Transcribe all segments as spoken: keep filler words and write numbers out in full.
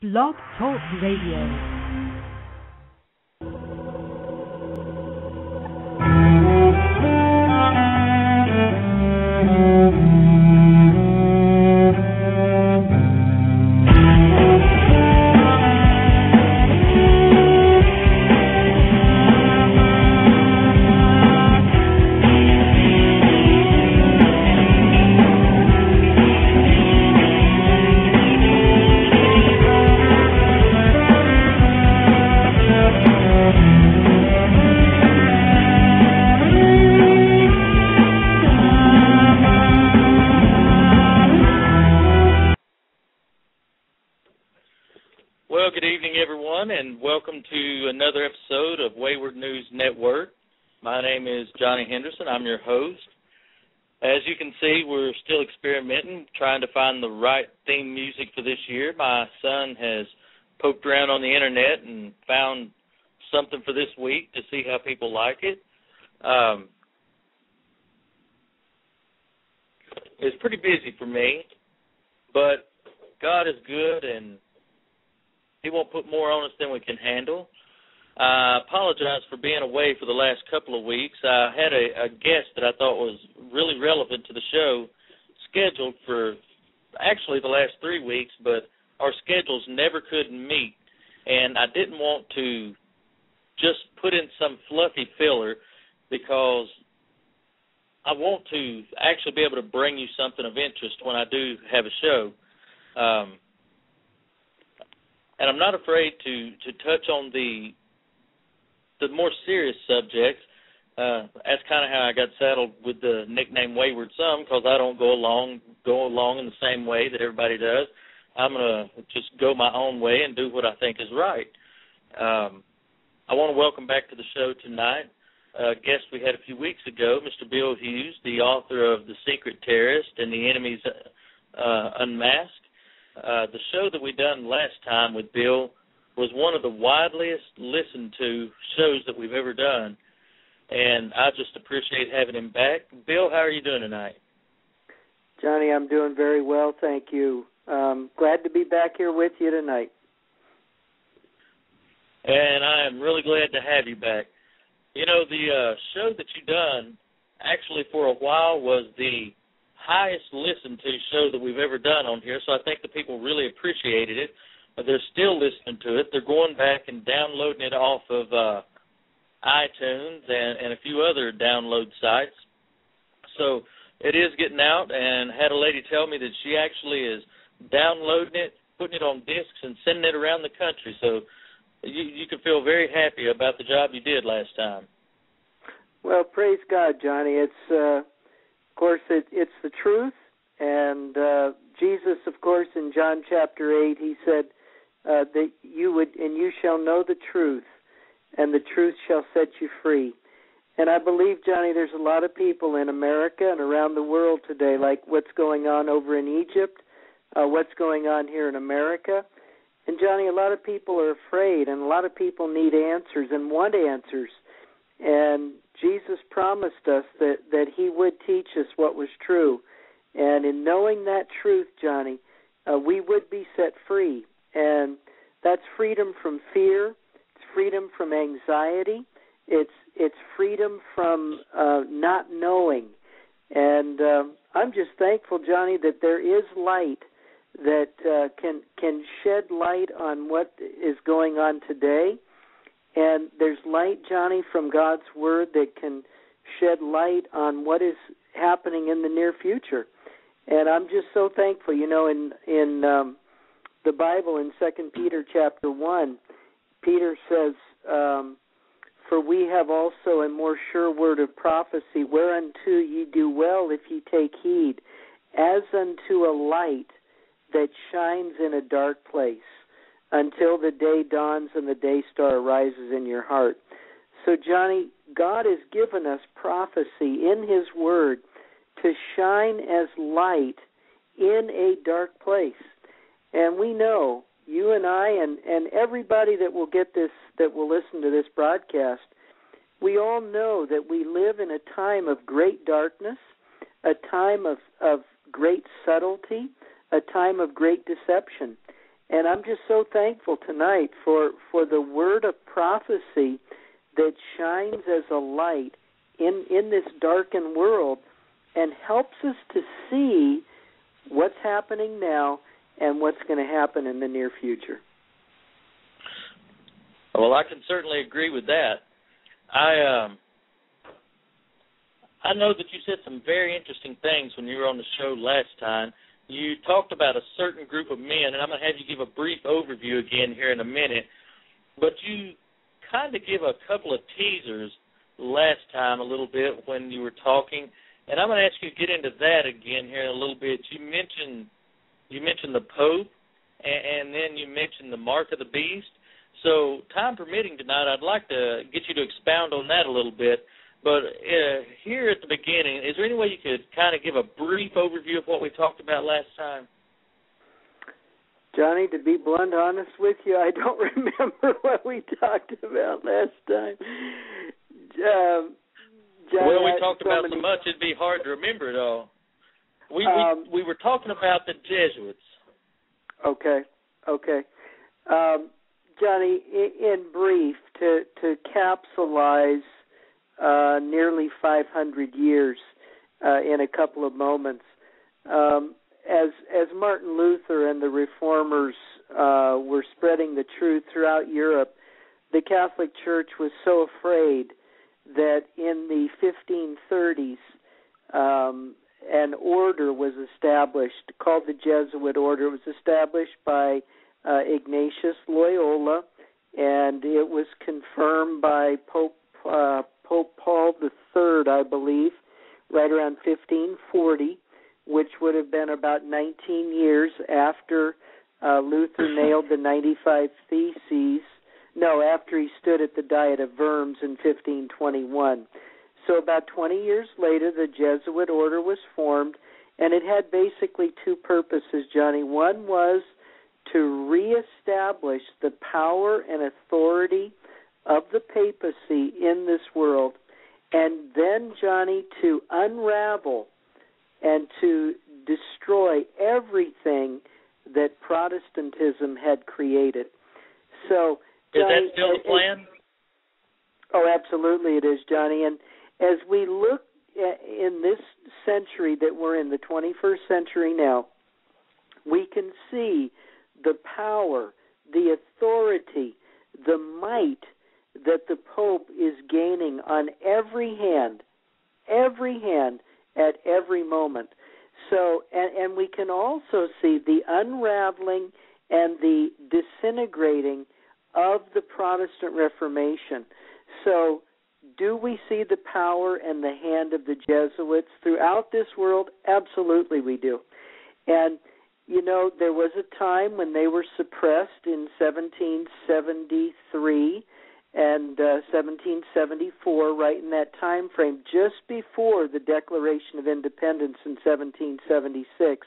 Blog Talk Radio. I'm your host. As you can see, we're still experimenting, trying to find the right theme music for this year. My son has poked around on the internet and found something for this week to see how people like it. Um, it's pretty busy for me, but God is good, and He won't put more on us than we can handle. I apologize for being away for the last couple of weeks. I had a, a guest that I thought was really relevant to the show scheduled for actually the last three weeks, but our schedules never could meet, and I didn't want to just put in some fluffy filler because I want to actually be able to bring you something of interest when I do have a show. Um, and I'm not afraid to, to touch on the The more serious subjects. Uh, that's kind of how I got saddled with the nickname Wayward Son, because I don't go along go along in the same way that everybody does. I'm going to just go my own way and do what I think is right. Um, I want to welcome back to the show tonight a guest we had a few weeks ago, Mister Bill Hughes, the author of The Secret Terrorist and the Enemies uh, Unmasked. Uh, the show that we done last time with Bill was one of the widely listened to shows that we've ever done, and I just appreciate having him back. Bill, how are you doing tonight? Johnny, I'm doing very well, thank you. Um, glad to be back here with you tonight. And I am really glad to have you back. You know, the uh, show that you done actually for a while was the highest listened to show that we've ever done on here, so I think the people really appreciated it. They're still listening to it. They're going back and downloading it off of uh, iTunes and, and a few other download sites. So it is getting out, and had a lady tell me that she actually is downloading it, putting it on discs, and sending it around the country. So you, you can feel very happy about the job you did last time. Well, praise God, Johnny. It's uh, of course it, it's the truth, and uh, Jesus, of course, in John chapter eight, he said, Uh, that you would, and you shall know the truth, and the truth shall set you free. And I believe, Johnny, there's a lot of people in America and around the world today, like what's going on over in Egypt, uh, what's going on here in America. And, Johnny, a lot of people are afraid, and a lot of people need answers and want answers. And Jesus promised us that, that he would teach us what was true. And in knowing that truth, Johnny, uh, we would be set free. And that's freedom from fear, it's freedom from anxiety, it's it's freedom from uh, not knowing. And uh, I'm just thankful, Johnny, that there is light that uh, can can shed light on what is going on today. And there's light, Johnny, from God's Word that can shed light on what is happening in the near future. And I'm just so thankful, you know, in... in um, the Bible in Second Peter chapter one, Peter says, um, for we have also a more sure word of prophecy, whereunto ye do well if ye take heed, as unto a light that shines in a dark place, until the day dawns and the day star rises in your heart. So, Johnny, God has given us prophecy in his word to shine as light in a dark place. And we know, you and I and, and everybody that will get this, that will listen to this broadcast, we all know that we live in a time of great darkness, a time of, of great subtlety, a time of great deception. And I'm just so thankful tonight for, for the word of prophecy that shines as a light in, in this darkened world and helps us to see what's happening now and what's going to happen in the near future. Well, I can certainly agree with that. I um, I know that you said some very interesting things when you were on the show last time. You talked about a certain group of men, and I'm going to have you give a brief overview again here in a minute, but you kind of gave a couple of teasers last time a little bit when you were talking, and I'm going to ask you to get into that again here in a little bit. You mentioned you mentioned the Pope, and, and then you mentioned the Mark of the Beast. So time permitting tonight, I'd like to get you to expound on that a little bit. But uh, here at the beginning, is there any way you could kind of give a brief overview of what we talked about last time? Johnny, to be blunt honest with you, I don't remember what we talked about last time. Um, Johnny, well, we talked so about many... so much it'd be hard to remember it all. We, um, we, we were talking about the Jesuits. Okay, okay. Um, Johnny, in brief, to, to capsulize Uh, nearly five hundred years uh, in a couple of moments. Um, as as Martin Luther and the Reformers uh, were spreading the truth throughout Europe, the Catholic Church was so afraid that in the fifteen thirties um, an order was established called the Jesuit Order. It was established by uh, Ignatius Loyola, and it was confirmed by Pope uh, Pope Paul the Third, I believe, right around fifteen forty, which would have been about nineteen years after uh, Luther nailed the ninety-five Theses, no, after he stood at the Diet of Worms in fifteen twenty-one. So about twenty years later, the Jesuit order was formed, and it had basically two purposes, Johnny. One was to reestablish the power and authority of the papacy in this world, and then, Johnny, to unravel and to destroy everything that Protestantism had created. So, is Johnny, that still the plan? It, oh, absolutely it is, Johnny. And as we look at, in this century that we're in, the twenty-first century now, we can see the power, the authority, the might that the Pope is gaining on every hand, every hand at every moment. So, and, and we can also see the unraveling and the disintegrating of the Protestant Reformation. So, do we see the power and the hand of the Jesuits throughout this world? Absolutely we do. And, you know, there was a time when they were suppressed in seventeen seventy-three, and uh, seventeen seventy-four, right in that time frame, just before the Declaration of Independence in seventeen seventy-six.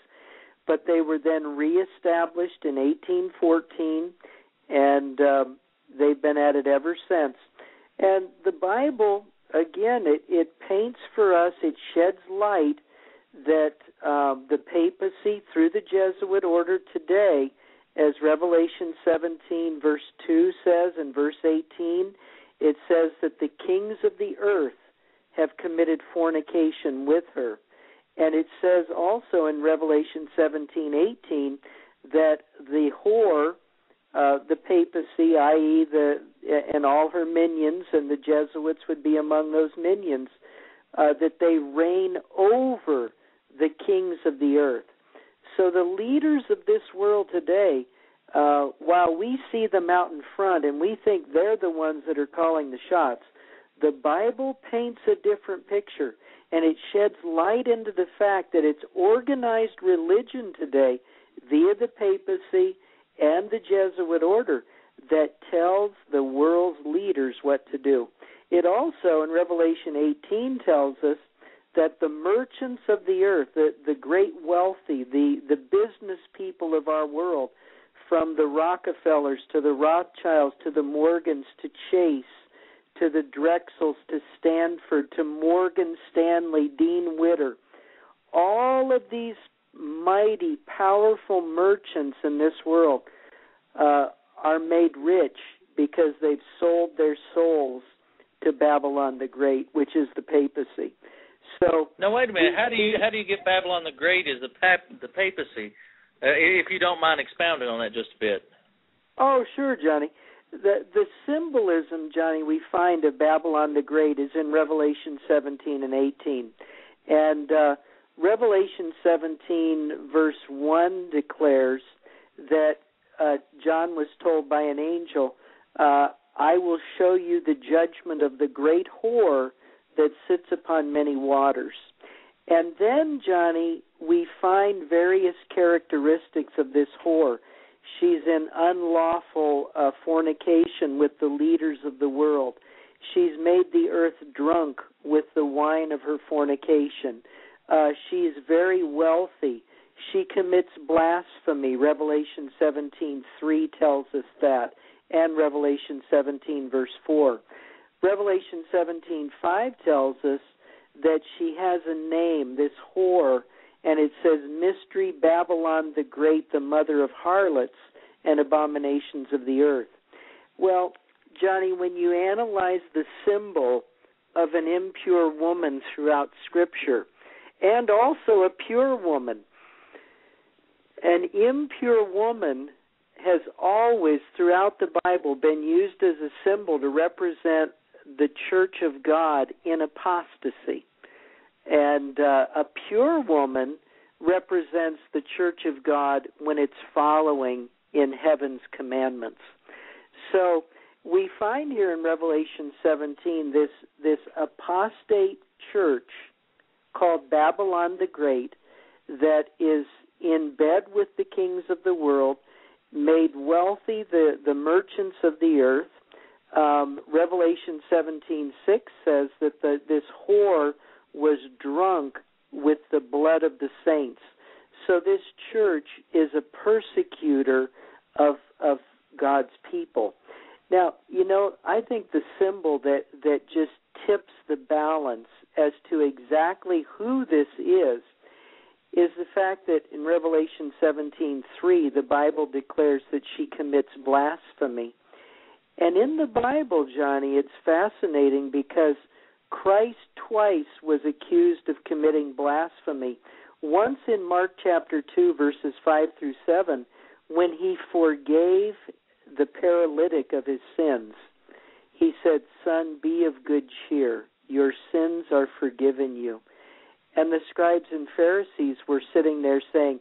But they were then reestablished in eighteen fourteen, and um, they've been at it ever since. And the Bible, again, it, it paints for us, it sheds light that um, the papacy, through the Jesuit order today, as Revelation seventeen, verse two says, and verse eighteen, it says that the kings of the earth have committed fornication with her. And it says also in Revelation seventeen eighteen that the whore, uh, the papacy, that is the, and all her minions, and the Jesuits would be among those minions, uh, that they reign over the kings of the earth. So the leaders of this world today, uh, while we see them out in front and we think they're the ones that are calling the shots, the Bible paints a different picture, and it sheds light into the fact that it's organized religion today via the papacy and the Jesuit order that tells the world's leaders what to do. It also, in Revelation eighteen, tells us that the merchants of the earth, the, the great wealthy, the, the business people of our world, from the Rockefellers to the Rothschilds to the Morgans to Chase to the Drexels to Stanford to Morgan Stanley, Dean Witter, all of these mighty, powerful merchants in this world are made rich because they've sold their souls to Babylon the Great, which is the papacy. So now, wait a minute. How do you how do you get Babylon the Great as the pap, the papacy? Uh, if you don't mind expounding on that just a bit. Oh, sure, Johnny. The the symbolism, Johnny, we find of Babylon the Great is in Revelation seventeen and eighteen, and uh, Revelation seventeen verse one declares that uh, John was told by an angel, uh, "I will show you the judgment of the great whore that sits upon many waters." And then, Johnny, we find various characteristics of this whore. She's in unlawful uh, fornication with the leaders of the world. She's made the earth drunk with the wine of her fornication. Uh, she's very wealthy. She commits blasphemy. Revelation seventeen three tells us that, and Revelation seventeen, verse four. Revelation seventeen five tells us that she has a name, this whore, and it says, "Mystery Babylon the Great, the mother of harlots and abominations of the earth." Well, Johnny, when you analyze the symbol of an impure woman throughout Scripture, and also a pure woman, an impure woman has always, throughout the Bible, been used as a symbol to represent the Church of God in apostasy. And uh, a pure woman represents the Church of God when it's following in heaven's commandments. So we find here in Revelation seventeen this, this apostate church called Babylon the Great that is in bed with the kings of the world, made wealthy the, the merchants of the earth. Um, Revelation seventeen six says that the, this whore was drunk with the blood of the saints. So this church is a persecutor of of God's people. Now, you know, I think the symbol that, that just tips the balance as to exactly who this is is the fact that in Revelation seventeen three, the Bible declares that she commits blasphemy. And in the Bible, Johnny, it's fascinating because Christ twice was accused of committing blasphemy, once in Mark chapter two, verses five through seven, when he forgave the paralytic of his sins. He said, "Son, be of good cheer. Your sins are forgiven you." And the scribes and Pharisees were sitting there saying,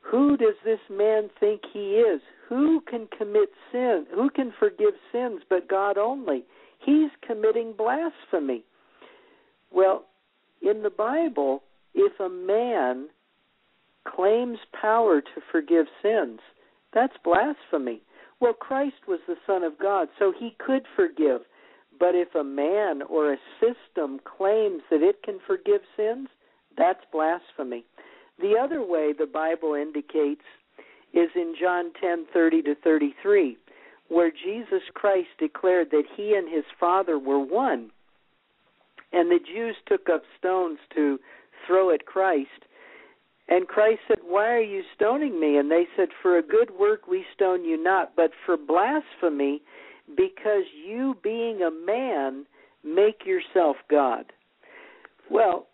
"Who does this man think he is? Who can commit sin? Who can forgive sins but God only? He's committing blasphemy." Well, in the Bible, if a man claims power to forgive sins, that's blasphemy. Well, Christ was the Son of God, so he could forgive. But if a man or a system claims that it can forgive sins, that's blasphemy. The other way the Bible indicates is in John ten thirty to thirty-three, where Jesus Christ declared that he and his Father were one. And the Jews took up stones to throw at Christ. And Christ said, "Why are you stoning me?" And they said, "For a good work we stone you not, but for blasphemy, because you, being a man, make yourself God." Well,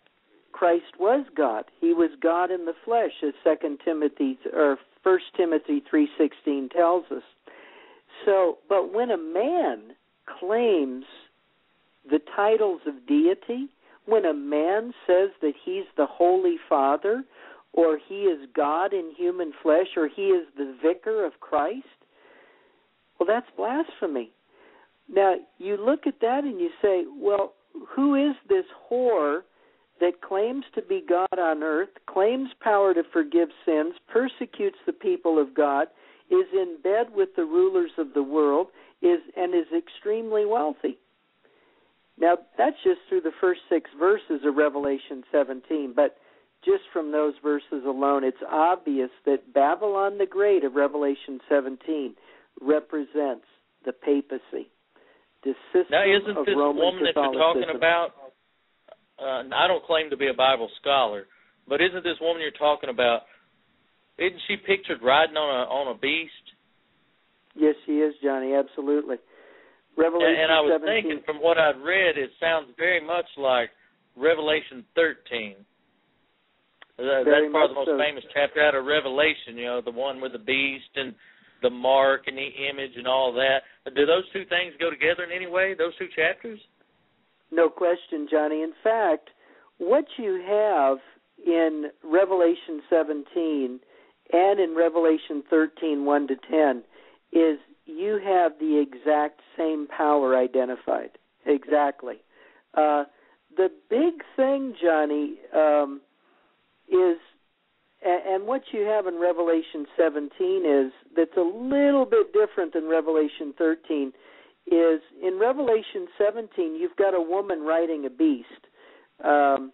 Christ was God. He was God in the flesh, as Second Timothy or First Timothy three sixteen tells us. So, but when a man claims the titles of deity, when a man says that he's the Holy Father, or he is God in human flesh, or he is the vicar of Christ, well, that's blasphemy. Now, you look at that and you say, well, who is this whore that claims to be God on earth, claims power to forgive sins, persecutes the people of God, is in bed with the rulers of the world, is and is extremely wealthy? Now, that's just through the first six verses of Revelation seventeen, but just from those verses alone, it's obvious that Babylon the Great of Revelation seventeen represents the papacy, the system now, isn't of this Roman woman that you're talking about, uh, I don't claim to be a Bible scholar, but isn't this woman you're talking about, isn't she pictured riding on a on a beast? Yes, she is, Johnny, absolutely. Revelation and, and I was seventeen. Thinking from what I'd read, it sounds very much like Revelation thirteen. Very That's probably the most so. famous chapter out of Revelation, you know, the one with the beast and the mark and the image and all that. Do those two things go together in any way, those two chapters? No question, Johnny. In fact, what you have in Revelation seventeen and in Revelation thirteen, one to ten is you have the exact same power identified. Exactly. Uh, the big thing, Johnny, um, is, and what you have in Revelation seventeen is, that's a little bit different than Revelation thirteen, is in Revelation seventeen, you've got a woman riding a beast. Um,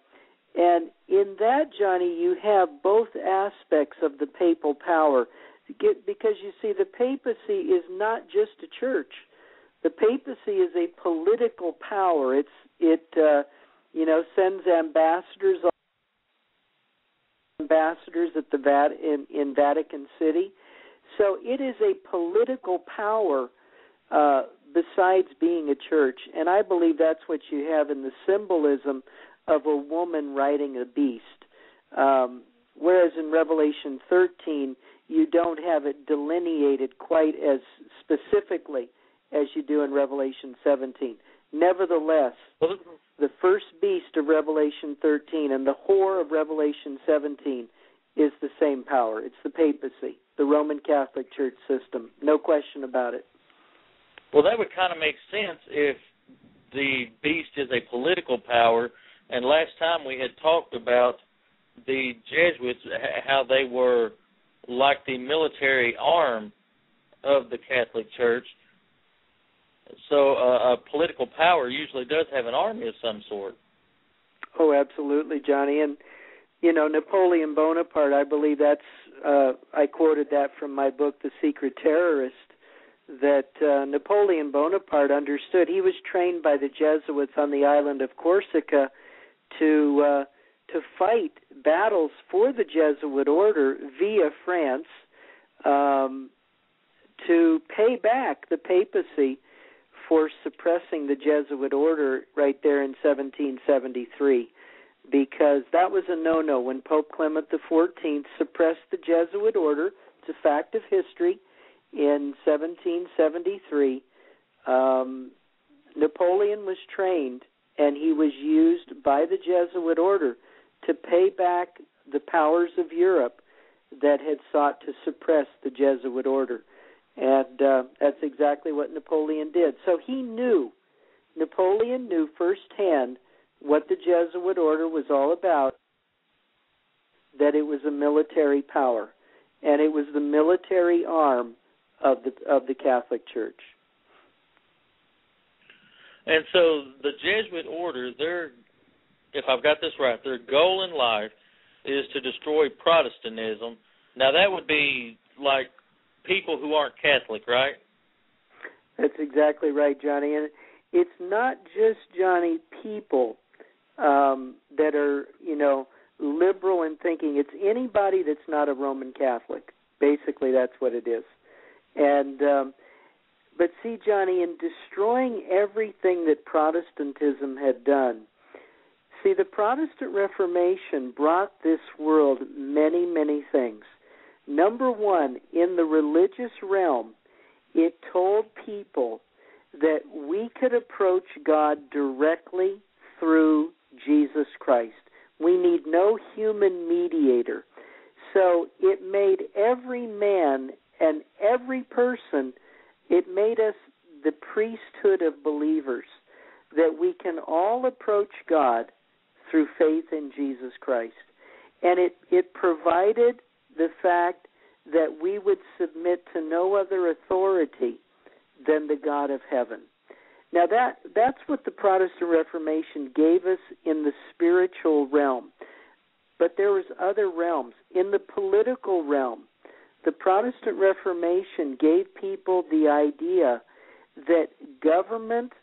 and in that, Johnny, you have both aspects of the papal power. Because, you see, the papacy is not just a church. The papacy is a political power. It's It, uh, you know, sends ambassadors ambassadors at the Vat- in, in Vatican City. So it is a political power uh, besides being a church. And I believe that's what you have in the symbolism of a woman riding a beast. Um, whereas in Revelation thirteen, you don't have it delineated quite as specifically as you do in Revelation seventeen. Nevertheless, the first beast of Revelation thirteen and the whore of Revelation seventeen is the same power. It's the papacy, the Roman Catholic Church system. No question about it. Well, that would kind of make sense if the beast is a political power. And last time we had talked about the Jesuits, how they were like the military arm of the Catholic Church. So uh, a political power usually does have an army of some sort. Oh, absolutely, Johnny. And, you know, Napoleon Bonaparte, I believe that's, uh, I quoted that from my book, The Secret Terrorist, that uh, Napoleon Bonaparte understood. He was trained by the Jesuits on the island of Corsica to uh, to fight battles for the Jesuit order via France um, to pay back the papacy for suppressing the Jesuit order right there in seventeen seventy-three, because that was a no-no when Pope Clement the fourteenth suppressed the Jesuit order. It's a fact of history. In seventeen seventy-three, um, Napoleon was trained, and he was used by the Jesuit order to pay back the powers of Europe that had sought to suppress the Jesuit order. And uh, that's exactly what Napoleon did. So he knew, Napoleon knew firsthand what the Jesuit order was all about, that it was a military power, and it was the military arm of the of the Catholic Church. And so the Jesuit order, their, if I've got this right, their goal in life is to destroy Protestantism. Now that would be like people who aren't Catholic, right? That's exactly right, Johnny. And it's not just, Johnny, people um, that are, you know, liberal in thinking. It's anybody that's not a Roman Catholic. Basically, that's what it is. And um, but see, Johnny, in destroying everything that Protestantism had done, see, the Protestant Reformation brought this world many, many things. Number one, in the religious realm, it told people that we could approach God directly through Jesus Christ. We need no human mediator. So it made every man and every person, it made us the priesthood of believers, that we can all approach God through faith in Jesus Christ. And it, it provided the fact that we would submit to no other authority than the God of heaven. Now, that that's what the Protestant Reformation gave us in the spiritual realm. But there was other realms. In the political realm, the Protestant Reformation gave people the idea that government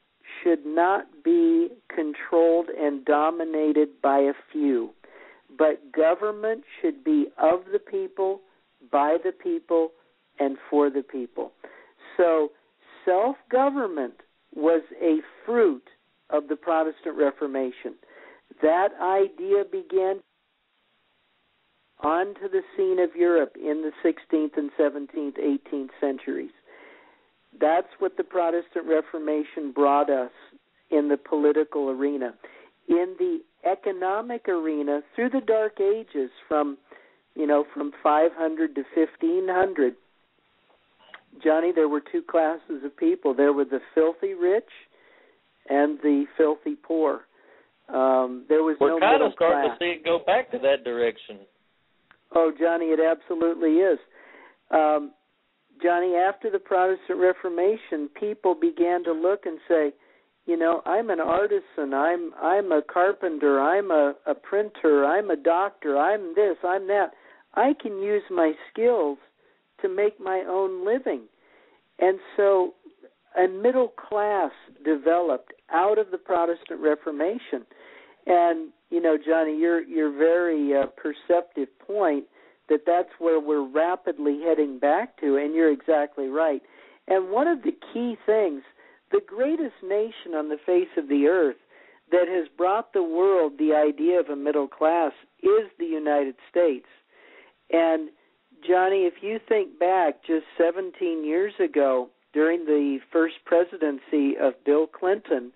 should not be controlled and dominated by a few, but government should be of the people, by the people, and for the people. So self-government was a fruit of the Protestant Reformation. That idea began onto the scene of Europe in the sixteenth and seventeenth, eighteenth centuries. That's what the Protestant Reformation brought us in the political arena. In the economic arena, through the Dark Ages, from you know from five hundred to fifteen hundred, Johnny, there were two classes of people. There were the filthy rich and the filthy poor. Um, there was We're no kind middle of starting class. To see it go back to that direction. Oh, Johnny, it absolutely is. Um, Johnny, after the Protestant Reformation, people began to look and say, you know, I'm an artisan, I'm I'm a carpenter, I'm a, a printer, I'm a doctor, I'm this, I'm that. I can use my skills to make my own living. And so a middle class developed out of the Protestant Reformation. And, you know, Johnny, your, your very uh, perceptive point that that's where we're rapidly heading back to, and you're exactly right. And one of the key things, the greatest nation on the face of the earth that has brought the world the idea of a middle class is the United States. And Johnny, if you think back just seventeen years ago, during the first presidency of Bill Clinton,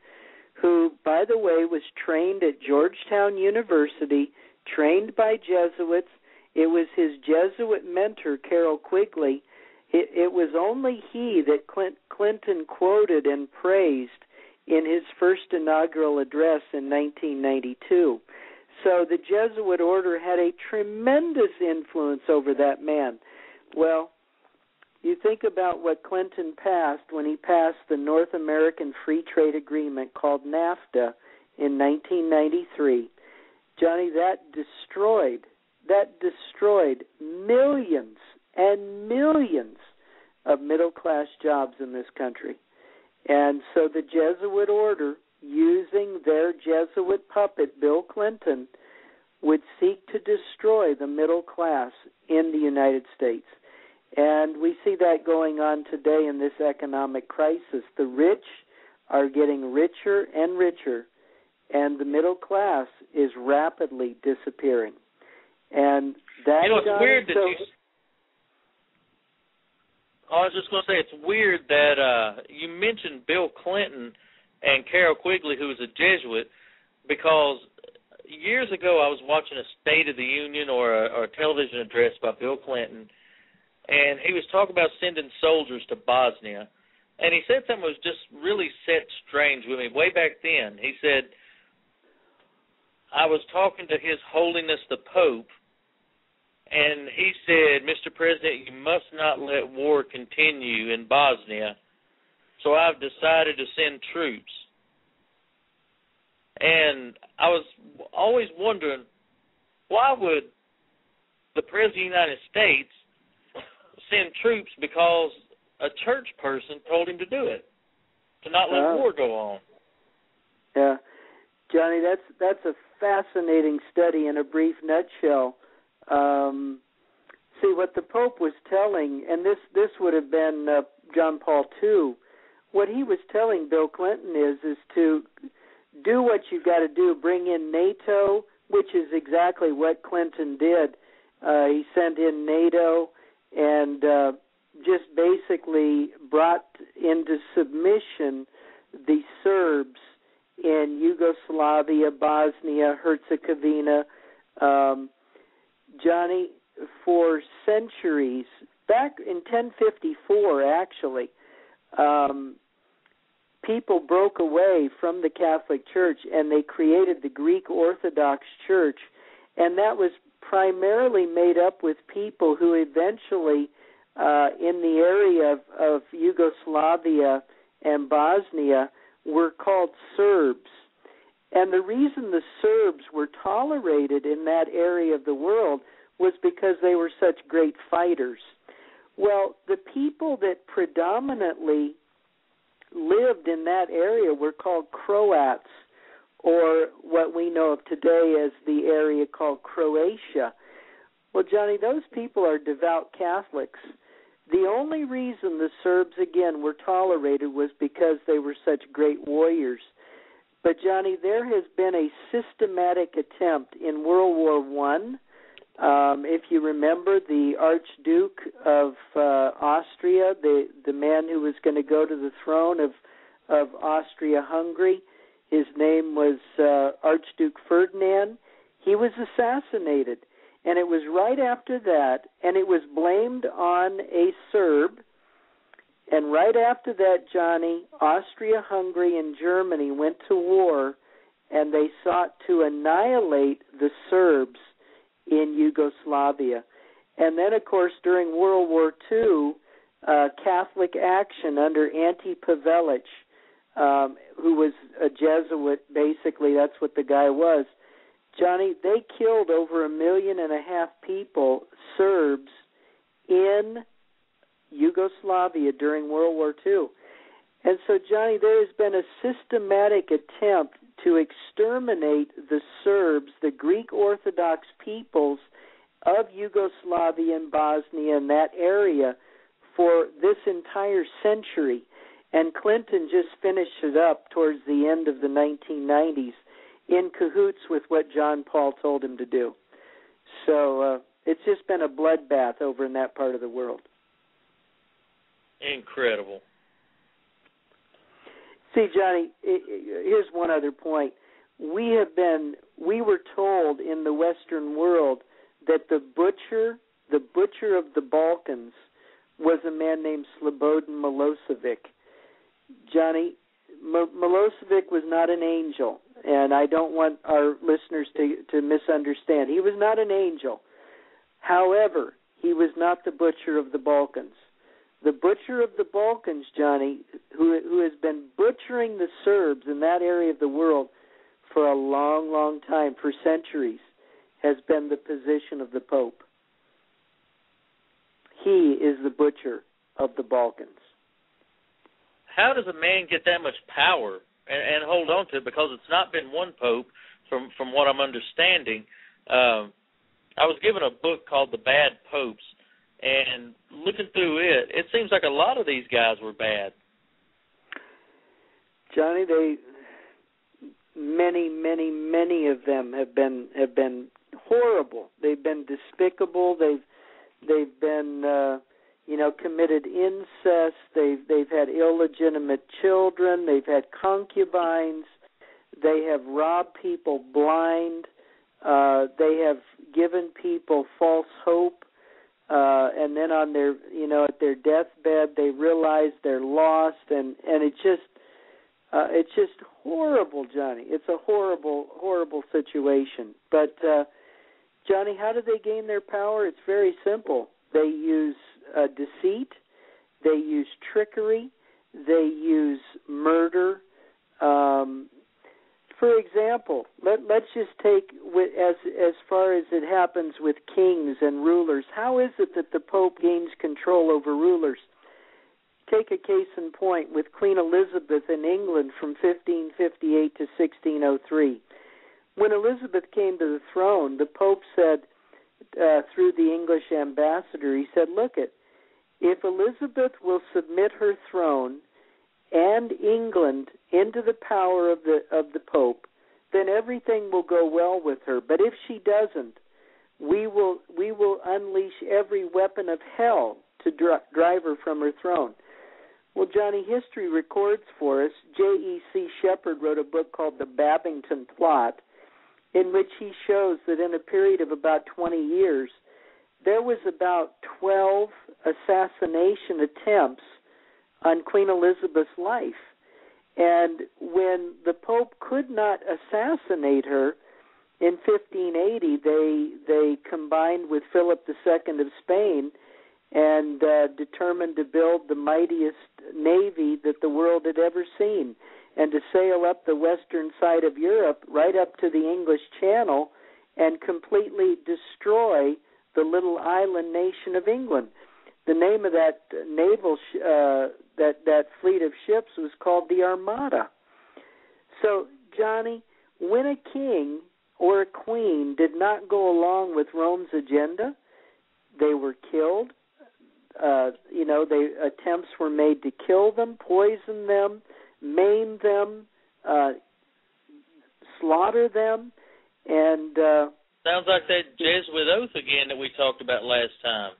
who, by the way, was trained at Georgetown University, trained by Jesuits. It was his Jesuit mentor, Carol Quigley. It, it was only he that Clint, Clinton quoted and praised in his first inaugural address in nineteen ninety-two. So the Jesuit order had a tremendous influence over that man. Well, you think about what Clinton passed when he passed the North American Free Trade Agreement, called NAFTA, in nineteen ninety-three. Johnny, that destroyed, that destroyed millions and millions of middle-class jobs in this country. And so the Jesuit order, using their Jesuit puppet, Bill Clinton, would seek to destroy the middle class in the United States. And we see that going on today in this economic crisis. The rich are getting richer and richer, and the middle class is rapidly disappearing. And that, you know, it's weird that so you... I was just going to say, it's weird that uh, you mentioned Bill Clinton and Carol Quigley, who was a Jesuit, because years ago I was watching a State of the Union or a, or a television address by Bill Clinton, and he was talking about sending soldiers to Bosnia. And he said something that was just really set strange with me way back then. He said, I was talking to His Holiness the Pope, and he said, Mister President, you must not let war continue in Bosnia, so I've decided to send troops. And I was always wondering, why would the President of the United States send troops because a church person told him to do it, to not let uh, war go on? Yeah. Johnny, that's that's a fascinating study in a brief nutshell. Um, see, what the Pope was telling, and this, this would have been uh, John Paul the Second, what he was telling Bill Clinton is is to do what you've got to do, bring in NATO, which is exactly what Clinton did. Uh, he sent in NATO and uh, just basically brought into submission the Serbs in Yugoslavia, Bosnia, Herzegovina. Um, Johnny, for centuries, back in ten fifty-four actually, um, people broke away from the Catholic Church and they created the Greek Orthodox Church, and that was primarily made up with people who eventually, uh, in the area of, of Yugoslavia and Bosnia, were called Serbs. And the reason the Serbs were tolerated in that area of the world was because they were such great fighters. Well, the people that predominantly lived in that area were called Croats, or what we know of today as the area called Croatia. Well, Johnny, those people are devout Catholics. The only reason the Serbs, again, were tolerated was because they were such great warriors. But, Johnny, there has been a systematic attempt in World War One. Um, if you remember, the Archduke of uh, Austria, the, the man who was going to go to the throne of, of Austria-Hungary, his name was uh, Archduke Ferdinand. He was assassinated. And it was right after that, and it was blamed on a Serb. And right after that, Johnny, Austria-Hungary and Germany went to war, and they sought to annihilate the Serbs in Yugoslavia. And then, of course, during World War Two, uh, Catholic action under Ante Pavelić, um, who was a Jesuit, basically, that's what the guy was, Johnny, they killed over a million and a half people, Serbs, in Yugoslavia during World War Two. And so, Johnny, there has been a systematic attempt to exterminate the Serbs, the Greek Orthodox peoples of Yugoslavia and Bosnia and that area for this entire century. And Clinton just finished it up towards the end of the nineteen nineties. In cahoots with what John Paul told him to do. So uh, it's just been a bloodbath over in that part of the world. Incredible. See, Johnny, it, it, here's one other point. We have been, we were told in the Western world that the butcher, the butcher of the Balkans was a man named Slobodan Milosevic. Johnny, M- Milosevic was not an angel, and I don't want our listeners to, to misunderstand. He was not an angel. However, he was not the butcher of the Balkans. The butcher of the Balkans, Johnny, who, who has been butchering the Serbs in that area of the world for a long, long time, for centuries, has been the position of the Pope. He is the butcher of the Balkans. How does a man get that much power and, and hold on to it? Because it's not been one pope, from, from what I'm understanding. Um, I was given a book called The Bad Popes, and looking through it, it seems like a lot of these guys were bad. Johnny, they many, many, many of them have been have been horrible. They've been despicable. They've they've been. Uh, You know, committed incest, they've, they've had illegitimate children, they've had concubines, they have robbed people blind, uh, they have given people false hope, uh, and then on their, you know, at their deathbed, they realize they're lost, and, and it's just, uh, it's just horrible, Johnny. It's a horrible, horrible situation. But, uh, Johnny, how do they gain their power? It's very simple. They use uh, deceit, they use trickery, they use murder. Um, for example, let, let's just take as as far as it happens with kings and rulers. How is it that the Pope gains control over rulers? Take a case in point with Queen Elizabeth in England from fifteen fifty-eight to sixteen oh three. When Elizabeth came to the throne, the Pope said, Uh, through the English ambassador, he said, look it, if Elizabeth will submit her throne and England into the power of the of the Pope, then everything will go well with her. But if she doesn't, we will we will unleash every weapon of hell to dr- drive her from her throne. Well, Johnny, history records for us, J E C Shepard wrote a book called The Babington Plot, in which he shows that in a period of about twenty years, there was about twelve assassination attempts on Queen Elizabeth's life. And when the Pope could not assassinate her, in fifteen eighty, they they combined with Philip the Second of Spain and uh, determined to build the mightiest navy that the world had ever seen, and to sail up the western side of Europe right up to the English Channel and completely destroy the little island nation of England. The name of that naval sh- uh, that that fleet of ships was called the Armada. So, Johnny, when a king or a queen did not go along with Rome's agenda, they were killed, Uh, you know, they attempts were made to kill them, poison them, maim them, uh, slaughter them, and uh, sounds like that Jesuit oath again that we talked about last time.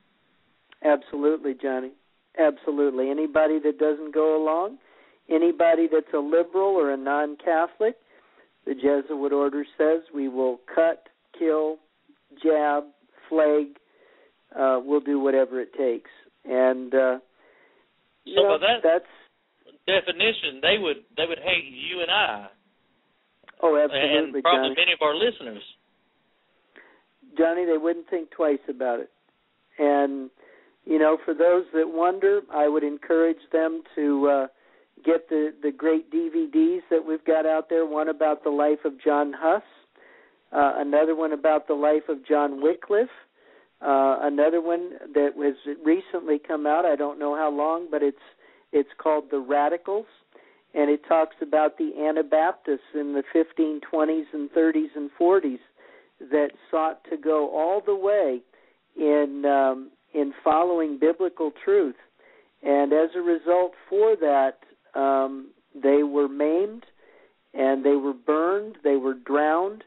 Absolutely, Johnny. Absolutely. Anybody that doesn't go along, anybody that's a liberal or a non-Catholic, the Jesuit order says we will cut, kill, jab, flag. Uh, we'll do whatever it takes. And uh, you so know, by that that's definition, they would they would hate you and I. Oh, absolutely, and probably Johnny. Many of our listeners. Johnny, they wouldn't think twice about it. And you know, for those that wonder, I would encourage them to uh, get the, the great D V Ds that we've got out there, one about the life of John Huss, uh, another one about the life of John Wycliffe, uh, another one that was recently come out, I don't know how long, but it's it's called The Radicals, and it talks about the Anabaptists in the fifteen twenties and thirties and forties that sought to go all the way in um, in following biblical truth. And as a result for that, um, they were maimed and they were burned, they were drowned.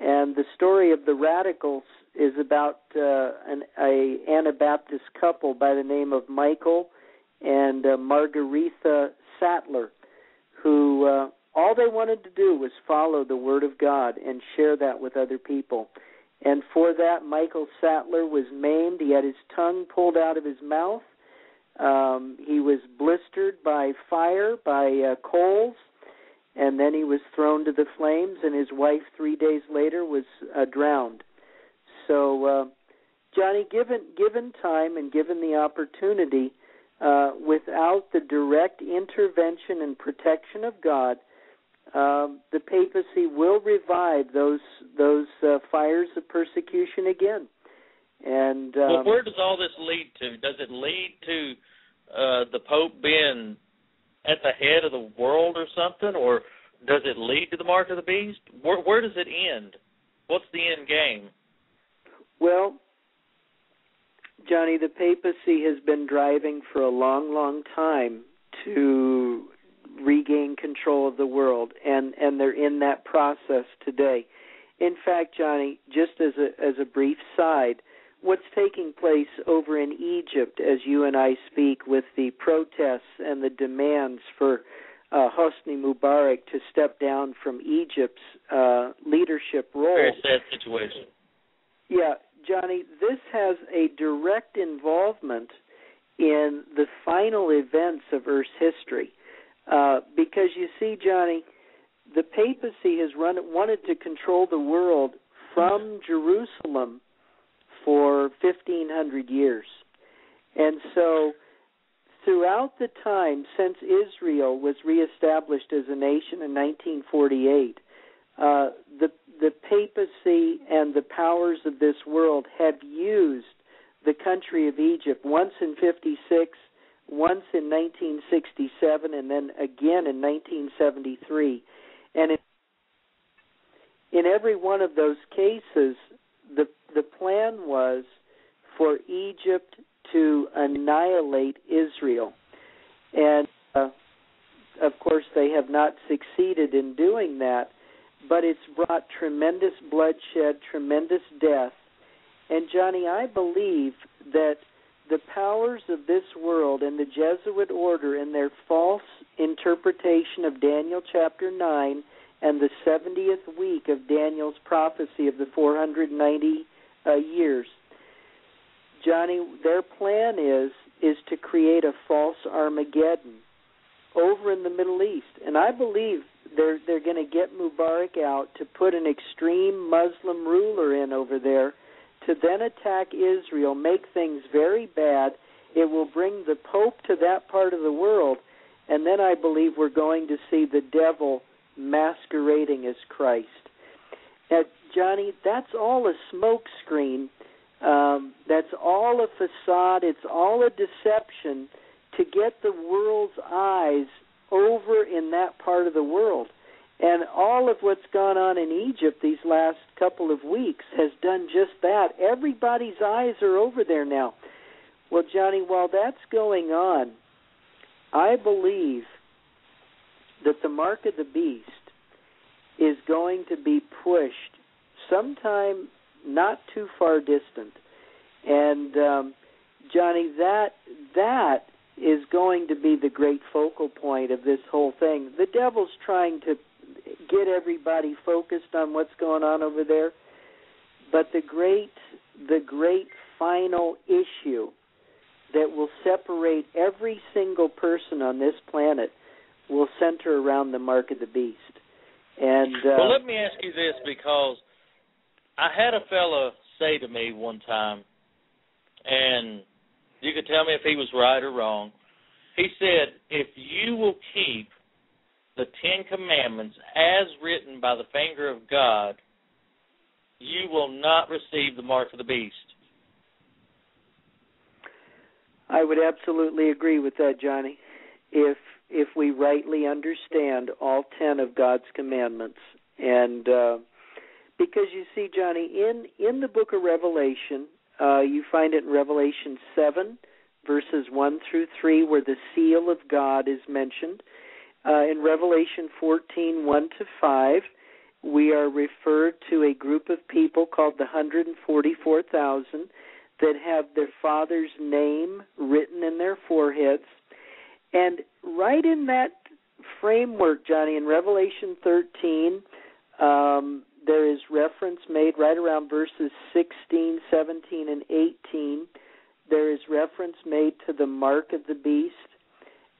And the story of the Radicals is about uh, an a Anabaptist couple by the name of Michael and uh, Margaretha Sattler, who uh, all they wanted to do was follow the Word of God and share that with other people. And for that, Michael Sattler was maimed. He had his tongue pulled out of his mouth. Um, he was blistered by fire, by uh, coals, and then he was thrown to the flames, and his wife three days later was uh, drowned. So, uh, Johnny, given, given time and given the opportunity, uh, without the direct intervention and protection of God, Um, the papacy will revive those those uh, fires of persecution again. And um, well, where does all this lead to? Does it lead to uh, the Pope being at the head of the world or something, or does it lead to the Mark of the Beast? Where, where does it end? What's the end game? Well, Johnny, the papacy has been driving for a long, long time to regain control of the world, and, and they're in that process today. In fact, Johnny, just as a, as a brief side, what's taking place over in Egypt as you and I speak with the protests and the demands for uh, Hosni Mubarak to step down from Egypt's uh, leadership role. Very sad situation. Yeah, Johnny, this has a direct involvement in the final events of Earth's history. Uh, because you see, Johnny, the papacy has run, wanted to control the world from Jerusalem for fifteen hundred years. And so throughout the time since Israel was reestablished as a nation in nineteen forty-eight, uh, the, the papacy and the powers of this world have used the country of Egypt once in fifty-six, once in nineteen sixty-seven, and then again in nineteen seventy-three. And in every one of those cases, the the plan was for Egypt to annihilate Israel. And, uh, of course, they have not succeeded in doing that, but it's brought tremendous bloodshed, tremendous death. And, Johnny, I believe that the powers of this world and the Jesuit order and their false interpretation of Daniel chapter nine and the seventieth week of Daniel's prophecy of the four hundred ninety uh, years, Johnny, their plan is is to create a false Armageddon over in the Middle East. And I believe they're, they're going to get Mubarak out to put an extreme Muslim ruler in over there to then attack Israel, make things very bad. It will bring the Pope to that part of the world, and then I believe we're going to see the devil masquerading as Christ. Now, Johnny, that's all a smoke screen. Um, that's all a facade. It's all a deception to get the world's eyes over in that part of the world. And all of what's gone on in Egypt these last couple of weeks has done just that. Everybody's eyes are over there now. Well, Johnny, while that's going on, I believe that the Mark of the Beast is going to be pushed sometime not too far distant. And, um, Johnny, that that is going to be the great focal point of this whole thing. The devil's trying to get everybody focused on what's going on over there, but the great, the great final issue that will separate every single person on this planet will center around the Mark of the Beast. And uh, well, let me ask you this, because I had a fella say to me one time, and you could tell me if he was right or wrong. He said, if you will keep the Ten Commandments as written by the finger of God, you will not receive the mark of the beast. I would absolutely agree with that, Johnny. If if we rightly understand all ten of God's commandments, and uh, because you see, Johnny, in in the book of Revelation, uh, you find it in Revelation seven, verses one through three, where the seal of God is mentioned. Uh, in Revelation fourteen, one to five, we are referred to a group of people called the one hundred forty-four thousand that have their Father's name written in their foreheads. And right in that framework, Johnny, in Revelation thirteen, um, there is reference made right around verses sixteen, seventeen, and eighteen. There is reference made to the mark of the beast.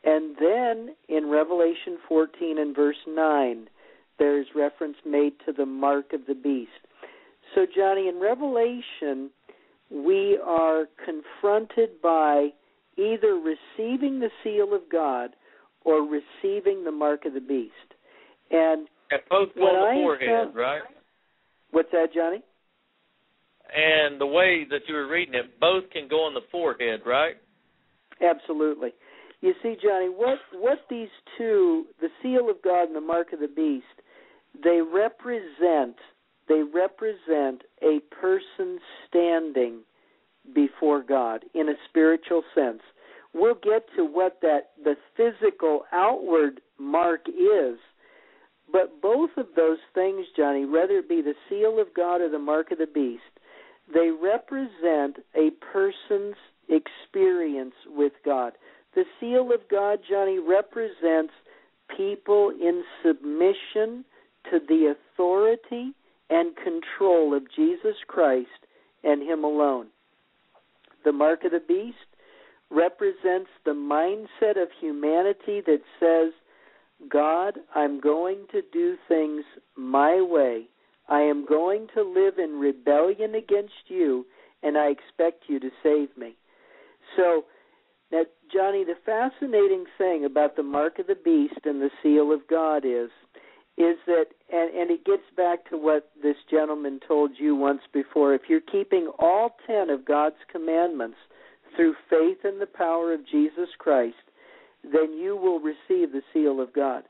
And then in Revelation fourteen and verse nine, there is reference made to the mark of the beast. So, Johnny, in Revelation, we are confronted by either receiving the seal of God or receiving the mark of the beast. And at both on the forehead, found, right? What's that, Johnny? And the way that you were reading it, both can go on the forehead, right? Absolutely. You see, Johnny, what, what these two, the seal of God and the mark of the beast, they represent they represent a person standing before God in a spiritual sense. We'll get to what that the physical outward mark is, but both of those things, Johnny, whether it be the seal of God or the mark of the beast, they represent a person's experience with God. The seal of God, Johnny, represents people in submission to the authority and control of Jesus Christ and Him alone. The mark of the beast represents the mindset of humanity that says, God, I'm going to do things my way. I am going to live in rebellion against you, and I expect you to save me. So, now, Johnny, the fascinating thing about the mark of the beast and the seal of God is, is that, and, and it gets back to what this gentleman told you once before, if you're keeping all ten of God's commandments through faith in the power of Jesus Christ, then you will receive the seal of God.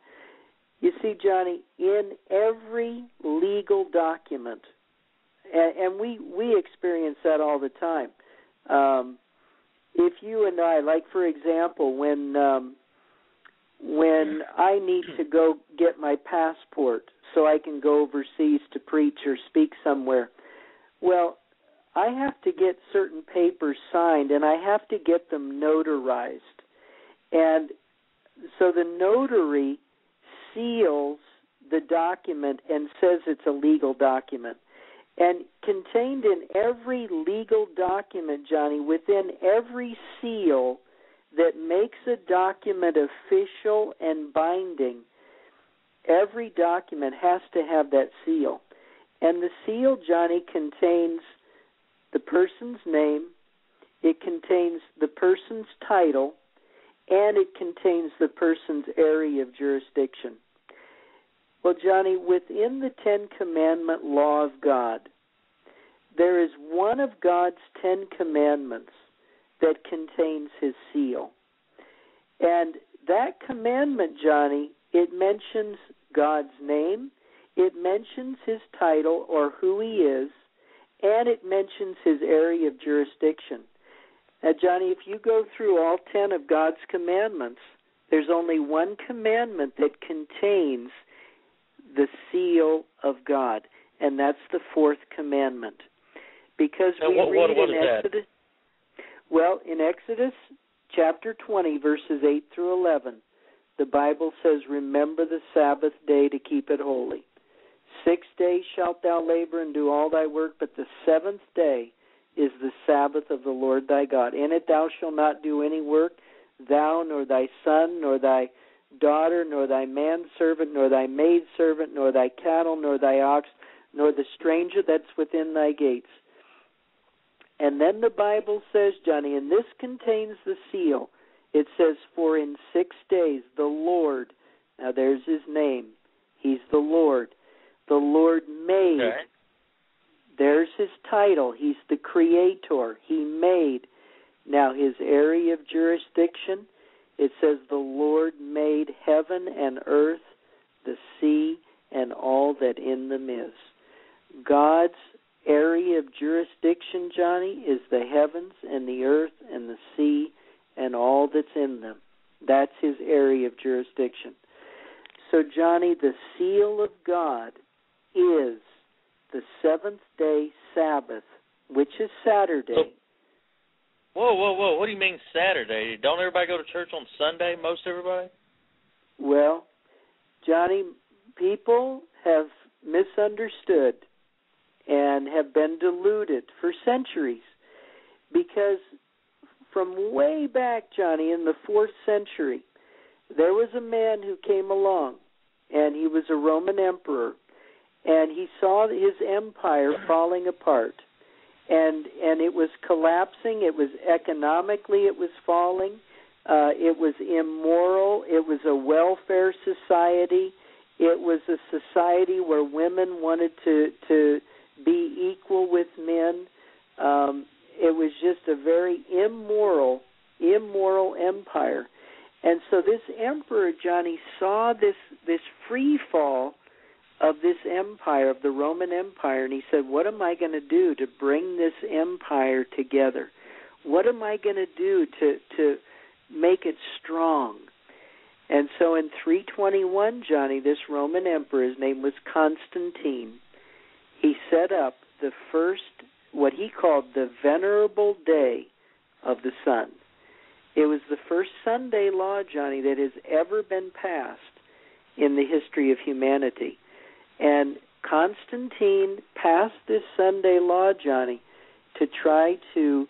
You see, Johnny, in every legal document, and, and we, we experience that all the time, um, if you and I, like for example, when um, when I need to go get my passport so I can go overseas to preach or speak somewhere, well, I have to get certain papers signed and I have to get them notarized. And so the notary seals the document and says it's a legal document. And contained in every legal document, Johnny, within every seal that makes a document official and binding, every document has to have that seal. And the seal, Johnny, contains the person's name, it contains the person's title, and it contains the person's area of jurisdiction. Well, Johnny, within the Ten Commandment law of God, there is one of God's Ten Commandments that contains His seal. And that commandment, Johnny, it mentions God's name, it mentions His title or who He is, and it mentions His area of jurisdiction. Now, Johnny, if you go through all ten of God's commandments, there's only one commandment that contains the seal of God, and that's the fourth commandment. Because now, we what, read what, what in Exodus, that? Well, in Exodus chapter twenty, verses eight through eleven, the Bible says, "Remember the Sabbath day to keep it holy. Six days shalt thou labor and do all thy work, but the seventh day is the Sabbath of the Lord thy God. In it thou shalt not do any work, thou nor thy son, nor thy daughter, nor thy manservant, nor thy maidservant, nor thy cattle, nor thy ox, nor the stranger that's within thy gates." And then the Bible says, Johnny, and this contains the seal, it says, "For in six days the Lord," now there's his name, he's the Lord, the Lord made, okay. There's his title, he's the creator, he made. Now his area of jurisdiction, it says the Lord made heaven and earth, the sea, and all that in them is. God's area of jurisdiction, Johnny, is the heavens and the earth and the sea and all that's in them. That's his area of jurisdiction. So, Johnny, the seal of God is the seventh-day Sabbath, which is Saturday. Whoa, whoa, whoa. What do you mean Saturday? Don't everybody go to church on Sunday, most everybody? Well, Johnny, people have misunderstood and have been deluded for centuries because from way back, Johnny, in the fourth century, there was a man who came along, and he was a Roman emperor, and he saw his empire falling apart, and and it was collapsing. It was economically, it was falling. Uh, it was immoral. It was a welfare society. It was a society where women wanted to, to be equal with men. Um, it was just a very immoral, immoral empire. And so this emperor, Johnny, saw this, this free fall of this empire, of the Roman Empire, and he said, what am I going to do to bring this empire together? What am I going to do to, to make it strong? And so in three twenty-one, Johnny, this Roman emperor, his name was Constantine, he set up the first, what he called the Venerable Day of the Sun. It was the first Sunday law, Johnny, that has ever been passed in the history of humanity. And Constantine passed this Sunday law, Johnny, to try to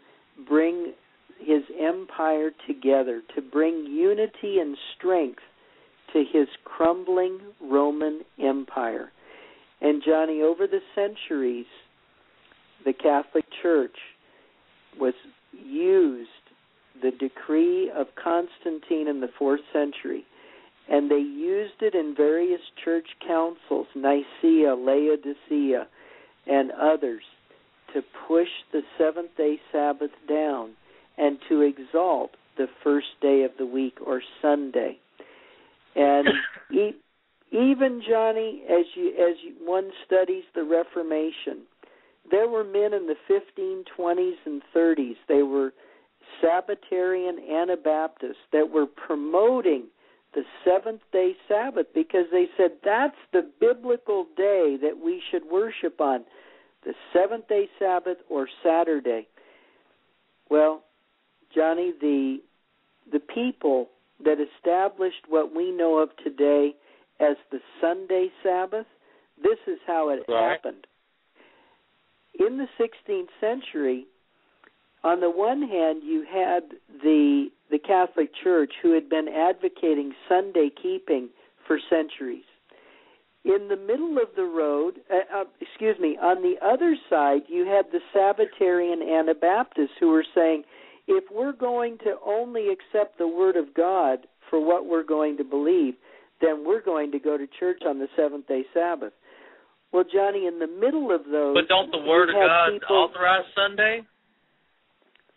bring his empire together, to bring unity and strength to his crumbling Roman Empire. And, Johnny, over the centuries, the Catholic Church was used the decree of Constantine in the fourth century, and they used it in various church councils, Nicaea, Laodicea, and others, to push the seventh-day Sabbath down and to exalt the first day of the week, or Sunday. And e- even, Johnny, as you as you, one studies the Reformation, there were men in the fifteen twenties and thirties, they were Sabbatarian Anabaptists that were promoting the seventh-day Sabbath because they said that's the biblical day that we should worship on, the seventh-day Sabbath or Saturday. Well, Johnny, the the people that established what we know of today as the Sunday Sabbath, this is how it right. happened. In the sixteenth century, on the one hand, you had the the Catholic Church who had been advocating Sunday keeping for centuries. In the middle of the road, uh, uh, excuse me, on the other side, you had the Sabbatarian Anabaptists who were saying, if we're going to only accept the Word of God for what we're going to believe, then we're going to go to church on the seventh-day Sabbath. Well, Johnny, in the middle of those... But don't the Word of God people, authorize Sunday?